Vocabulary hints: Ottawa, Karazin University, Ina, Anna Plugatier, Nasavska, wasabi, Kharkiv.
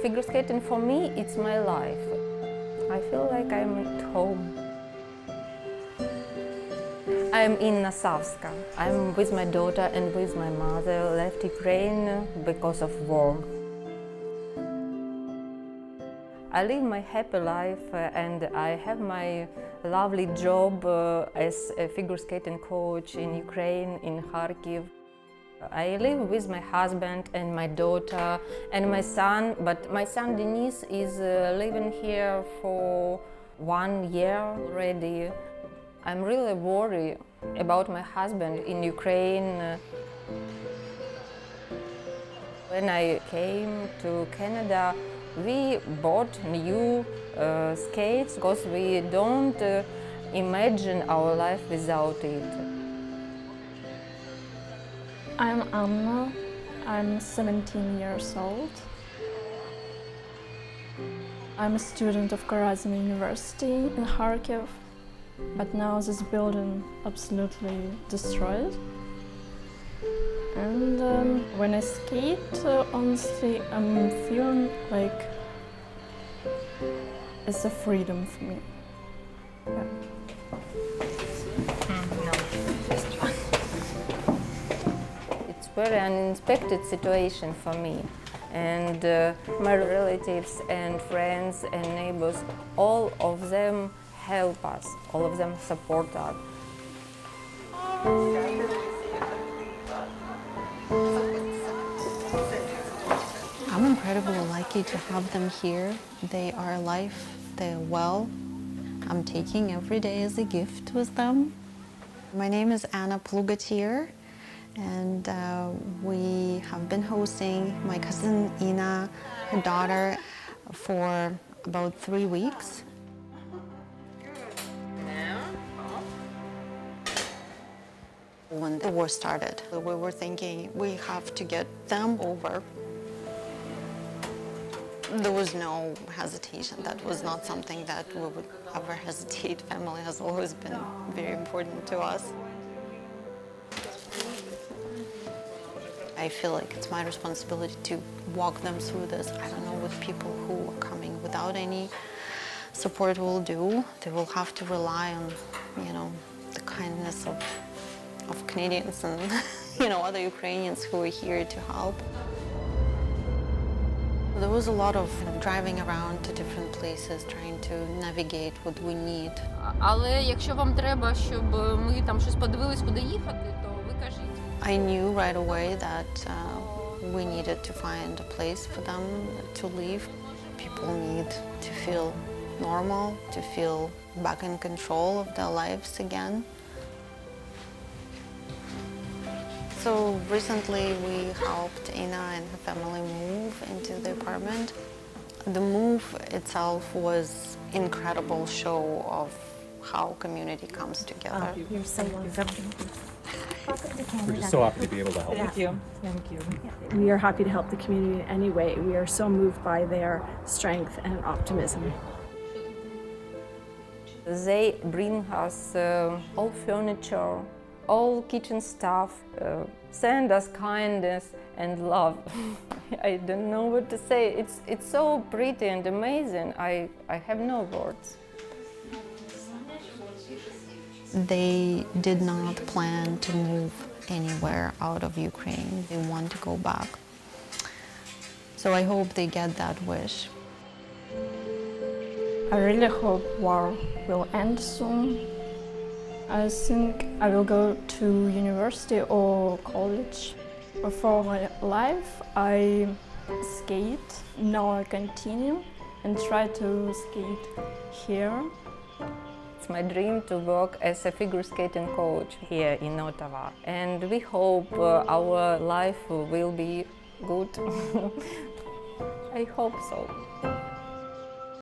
Figure skating for me, it's my life. I feel like I'm at home. I'm in Nasavska. I'm with my daughter and with my mother, left Ukraine because of war. I live my happy life and I have my lovely job as a figure skating coach in Ukraine, in Kharkiv. I live with my husband and my daughter and my son, but my son Denis is living here for 1 year already. I'm really worried about my husband in Ukraine. When I came to Canada, we bought new skates because we don't imagine our life without it. I'm Anna. I'm 17 years old. I'm a student of Karazin University in Kharkiv, but now this building absolutely destroyed. And when I skate, honestly, I'm feeling like it's a freedom for me. Yeah. It's very unexpected situation for me. And my relatives and friends and neighbors, all of them help us, all of them support us. I'm incredibly lucky to have them here. They are alive, they're well. I'm taking every day as a gift with them. My name is Anna Plugatier, and we have been hosting my cousin Ina, her daughter, for about 3 weeks. When the war started, we were thinking we have to get them over. There was no hesitation. That was not something that we would ever hesitate. Family has always been very important to us. I feel like it's my responsibility to walk them through this. I don't know what people who are coming without any support will do. They will have to rely on, you know, the kindness of Canadians and, you know, other Ukrainians who are here to help. There was a lot of driving around to different places, trying to navigate what we need. I knew right away that we needed to find a place for them to live. People need to feel normal, to feel back in control of their lives again. So recently we helped Ina and her family move into the apartment. The move itself was an incredible show of how community comes together. Oh, you're so wonderful. We're just so happy to be able to help. Thank you. Thank you. We are happy to help the community in any way. We are so moved by their strength and optimism. They bring us all furniture, all kitchen staff, send us kindness and love. I don't know what to say. It's so pretty and amazing. I have no words. They did not plan to move anywhere out of Ukraine. They want to go back. So I hope they get that wish. I really hope war will end soon. I think I will go to university or college. For my life, I skate. Now I continue and try to skate here. It's my dream to work as a figure skating coach here in Ottawa. And we hope our life will be good. I hope so.